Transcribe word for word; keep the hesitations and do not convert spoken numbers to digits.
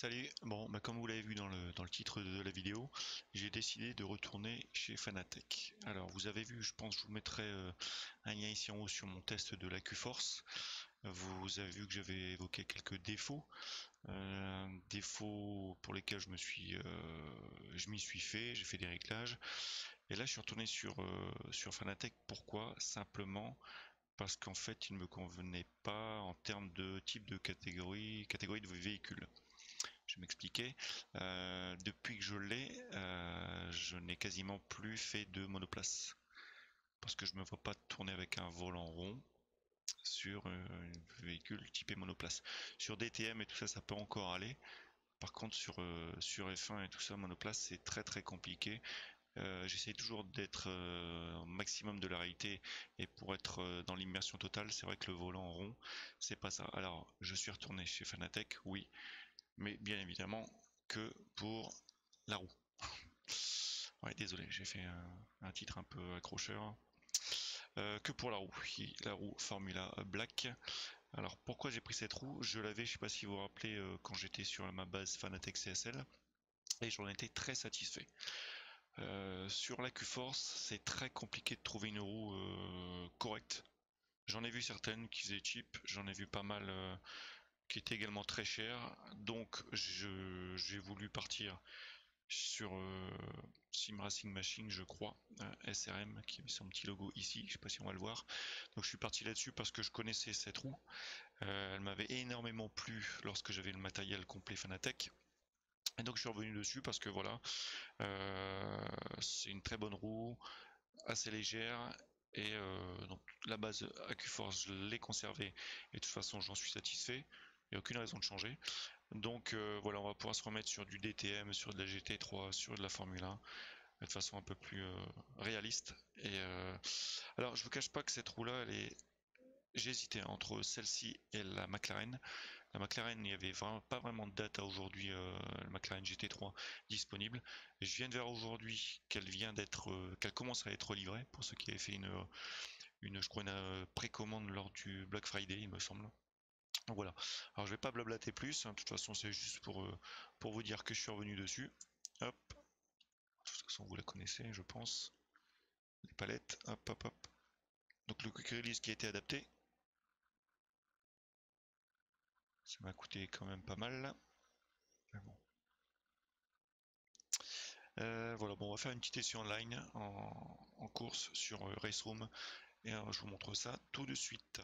Salut, bon bah comme vous l'avez vu dans le, dans le titre de la vidéo, j'ai décidé de retourner chez Fanatec. Alors vous avez vu, je pense que je vous mettrai euh, un lien ici en haut sur mon test de l'AccuForce. Vous avez vu que j'avais évoqué quelques défauts, euh, défauts pour lesquels je me suis, euh, je m'y suis fait, j'ai fait des réglages. Et là je suis retourné sur, euh, sur Fanatec, pourquoi? Simplement parce qu'en fait il ne me convenait pas en termes de type de catégorie, catégorie de véhicule. Je m'expliquais, euh, depuis que je l'ai, euh, je n'ai quasiment plus fait de monoplace. Parce que je ne me vois pas tourner avec un volant rond sur euh, un véhicule typé monoplace. Sur D T M et tout ça, ça peut encore aller. Par contre, sur, euh, sur F un et tout ça, monoplace, c'est très très compliqué. Euh, J'essaie toujours d'être euh, au maximum de la réalité et pour être euh, dans l'immersion totale, c'est vrai que le volant rond, c'est pas ça. Alors, je suis retourné chez Fanatec, oui. Mais bien évidemment que pour la roue. Ouais, désolé, j'ai fait un, un titre un peu accrocheur. Euh, que pour la roue, la roue Formula Black. Alors pourquoi j'ai pris cette roue? Je l'avais, je sais pas si vous vous rappelez, euh, quand j'étais sur ma base Fanatec C S L. Et j'en étais très satisfait. Euh, sur la QForce, c'est très compliqué de trouver une roue euh, correcte. J'en ai vu certaines qui étaient cheap, j'en ai vu pas mal... Euh, qui était également très cher, donc j'ai voulu partir sur euh, Sim Racing Machine, je crois, euh, S R M, qui a mis son petit logo ici, je sais pas si on va le voir. Donc je suis parti là-dessus parce que je connaissais cette roue, euh, elle m'avait énormément plu lorsque j'avais le matériel complet Fanatec, et donc je suis revenu dessus parce que voilà, euh, c'est une très bonne roue, assez légère. Et euh, donc la base AccuForce, je l'ai conservée et de toute façon j'en suis satisfait, il n'y a aucune raison de changer. Donc euh, voilà, on va pouvoir se remettre sur du D T M, sur de la G T trois, sur de la Formule un, de façon un peu plus euh, réaliste. Et euh, alors je vous cache pas que cette roue là, elle est... j'hésitais entre celle-ci et la McLaren. La McLaren, il n'y avait vraiment, pas vraiment de date à aujourd'hui, euh, la McLaren G T trois disponible. Je viens de voir aujourd'hui qu'elle vient d'être, euh, qu'elle commence à être livrée pour ceux qui avaient fait une, une je crois, une précommande lors du Black Friday, il me semble. Donc voilà. Alors je vais pas blablater plus, hein, de toute façon c'est juste pour, euh, pour vous dire que je suis revenu dessus. Hop. De toute façon vous la connaissez, je pense. Les palettes, hop, hop, hop. Donc le quick release qui a été adapté. Ça m'a coûté quand même pas mal là. Mais bon. Euh, voilà, bon, on va faire une petite session online en, en course sur Race Room et alors, je vous montre ça tout de suite.